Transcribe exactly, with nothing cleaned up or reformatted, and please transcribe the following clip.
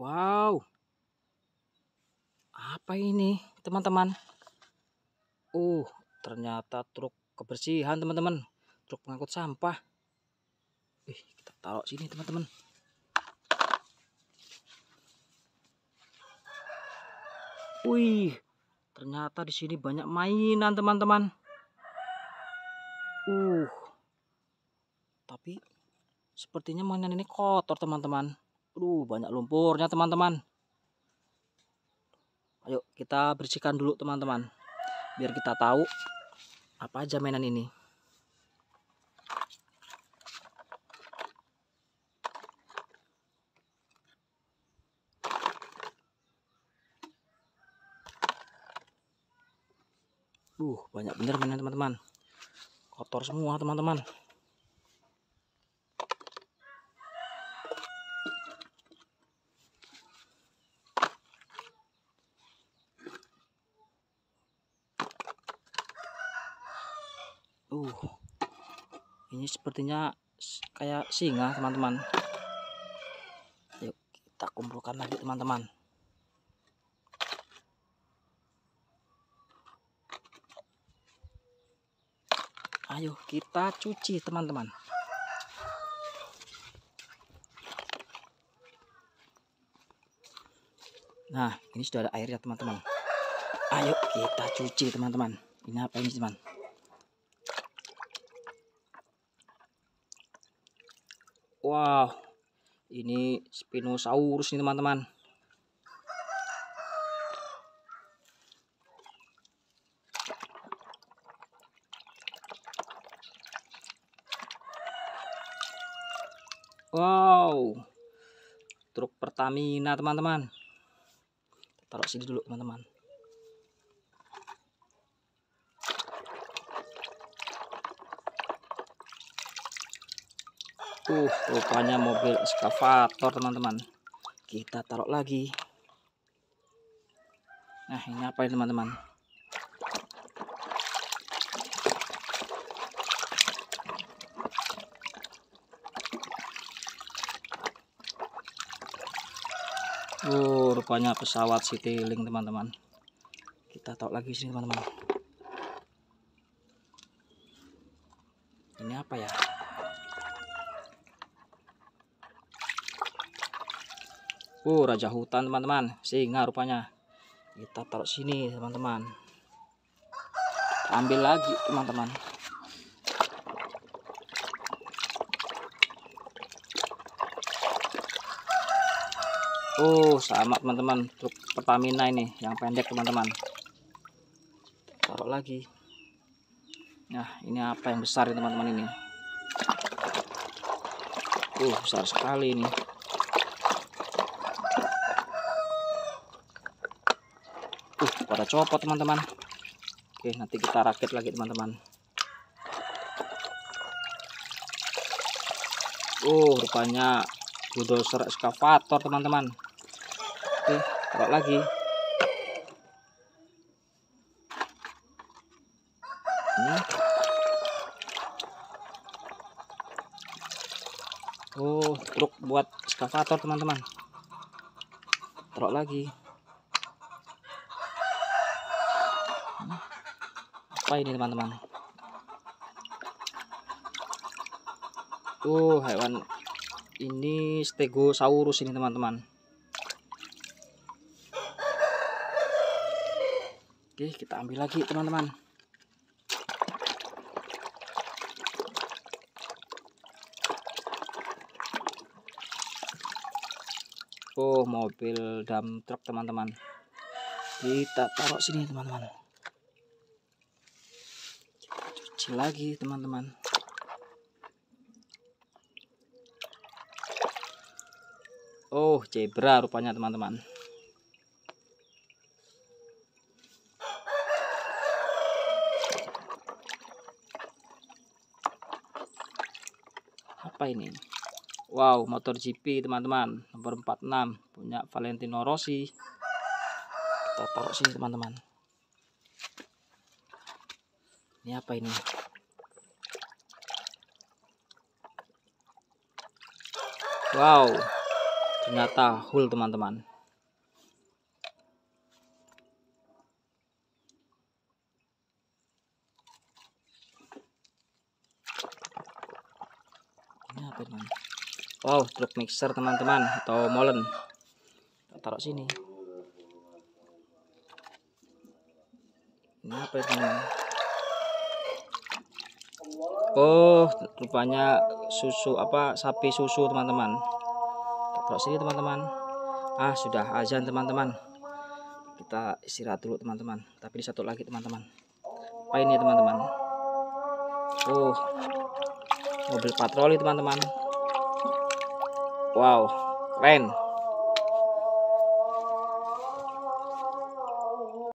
Wow, apa ini teman-teman? Uh, ternyata truk kebersihan teman-teman, truk pengangkut sampah. Ih, kita taruh sini teman-teman. Wih, ternyata di sini banyak mainan teman-teman. Uh, tapi sepertinya mainan ini kotor teman-teman. Aduh, banyak lumpurnya teman-teman. Ayo kita bersihkan dulu teman-teman, biar kita tahu apa aja mainan ini. Uh, banyak bener mainan teman-teman. Kotor semua teman-teman. Uh, ini sepertinya kayak singa teman-teman. Yuk kita kumpulkan lagi teman-teman. Ayo kita cuci teman-teman. Nah, ini sudah ada airnya teman-teman. Ayo kita cuci teman-teman. Ini apa ini teman? Wow, ini Spinosaurus nih teman-teman. Wow, truk Pertamina teman-teman. Taruh sini dulu teman-teman. Uh, rupanya mobil eskavator teman-teman. Kita taruh lagi. Nah, ini apa ini teman-teman? Oh, rupanya pesawat Citylink teman-teman. Kita taruh lagi sini teman-teman. Ini apa ya? Oh, raja hutan teman-teman, singa rupanya. Kita taruh sini teman-teman. Ambil lagi teman-teman. Oh, sama teman-teman, truk Pertamina ini yang pendek teman-teman. Taruh lagi. Nah, ini apa yang besar ya teman-teman ini? Oh, besar sekali ini. Pada copot teman-teman. Oke, nanti kita rakit lagi teman-teman. Oh, rupanya bulldozer eskavator teman-teman. Oke, taruh lagi. Ini. Oh, truk buat eskavator teman-teman. Taruh lagi. Apa ini teman-teman? Oh, hewan ini Stegosaurus ini teman-teman. Oke, kita ambil lagi teman-teman. Oh, mobil dump truck teman-teman. Kita taruh sini teman-teman. Lagi teman-teman. Oh, zebra rupanya teman-teman. Apa ini? Wow, motor G P teman-teman, nomor empat puluh enam punya Valentino Rossi. Kita taruh sini teman-teman. Ini apa ini? Wow, ternyata hull teman-teman. Ini apa teman? Wow, truk mixer teman-teman, atau molen. Taruh sini. Ini apa teman? Oh, rupanya susu apa sapi susu teman-teman. Taruh sini teman-teman. Ah, sudah azan teman-teman. Kita istirahat dulu teman-teman. Tapi di satu lagi teman-teman. Apa ini teman-teman? Oh, mobil patroli teman-teman. Wow, keren.